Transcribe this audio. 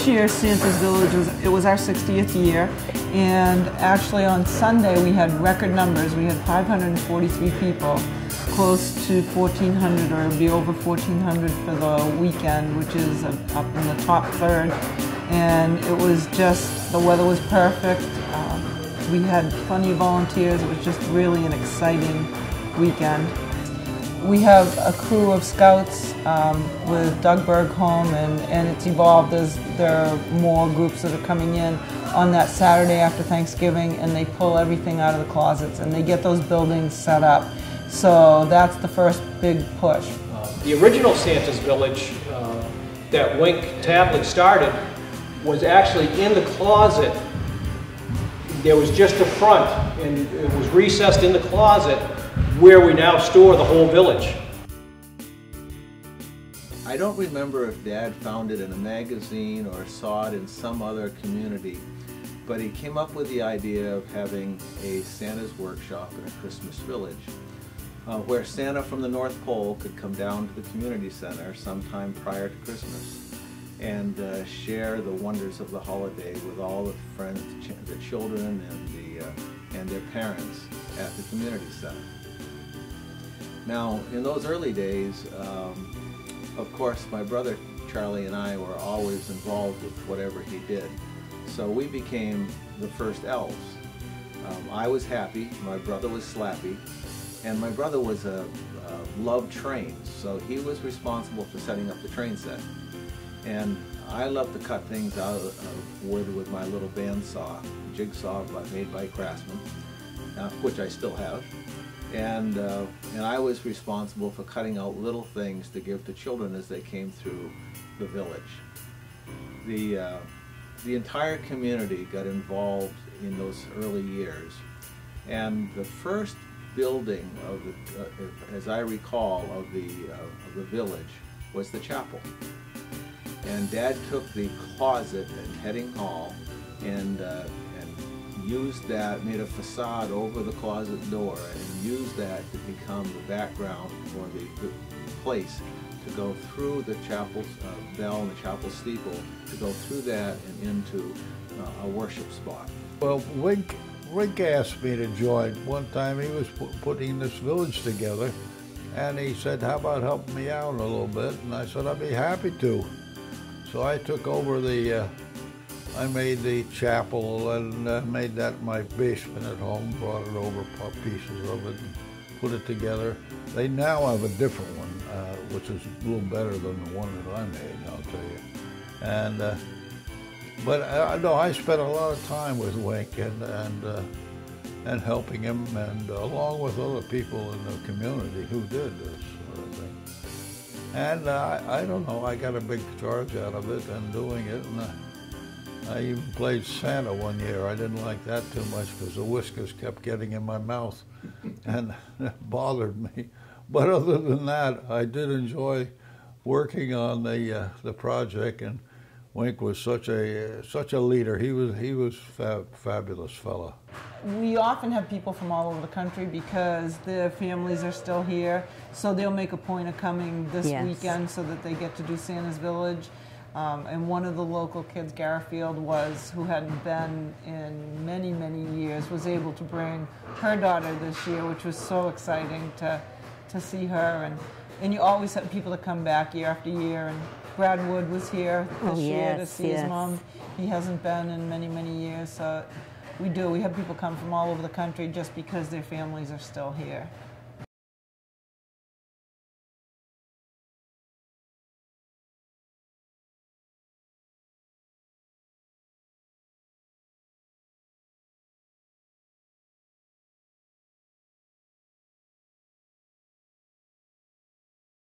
this year, Santa's Village, it was our 60th year, and actually on Sunday we had record numbers. We had 543 people, close to 1,400, or it'll be over 1,400 for the weekend, which is up in the top third. And it was just, the weather was perfect. We had plenty of volunteers. It was just really an exciting weekend. We have a crew of scouts with Doug Bergholm, and it's evolved as there are more groups that are coming in on that Saturday after Thanksgiving, and they pull everything out of the closets and they get those buildings set up. So that's the first big push. The original Santa's Village that Wink Tapply started was actually in the closet. There was just a front, and it was recessed in the closet where we now store the whole village. I don't remember if Dad found it in a magazine or saw it in some other community, but he came up with the idea of having a Santa's workshop in a Christmas village, where Santa from the North Pole could come down to the community center sometime prior to Christmas and share the wonders of the holiday with all the friends, the children, and their parents at the community center. Now, in those early days, of course, my brother Charlie and I were always involved with whatever he did, so we became the first elves. I was Happy, my brother was Slappy, and my brother was loved trains, so he was responsible for setting up the train set. And I love to cut things out of wood with my little bandsaw, jigsaw made by Craftsman, which I still have. And I was responsible for cutting out little things to give to children as they came through the village. The entire community got involved in those early years. And the first building, as I recall, of the village was the chapel. And Dad took the closet at Heading Hall and used that, made a facade over the closet door, and used that to become the background for the place to go through the chapel bell and the chapel steeple, to go through that and into a worship spot. Well, Wink asked me to join. One time he was putting this village together, and he said, how about helping me out a little bit? And I said, I'd be happy to. So I took over I made the chapel and made that my basement at home, brought it over, pieces of it, and put it together. They now have a different one, which is a little better than the one that I made, I'll tell you. And, but I spent a lot of time with Wink and helping him, and along with other people in the community who did this sort of thing. And I don't know, I got a big charge out of it and doing it, and I even played Santa one year. I didn't like that too much because the whiskers kept getting in my mouth and it bothered me. But other than that, I did enjoy working on the project, and Wink was such a leader. He was fabulous fella. We often have people from all over the country because their families are still here, so they'll make a point of coming this weekend so that they get to do Santa's Village. And one of the local kids, Garfield, who hadn't been in many, many years, was able to bring her daughter this year, which was so exciting to see her. And you always have people that come back year after year. And Brad Wood was here this year to see his mom. He hasn't been in many, many years. So we have people come from all over the country just because their families are still here.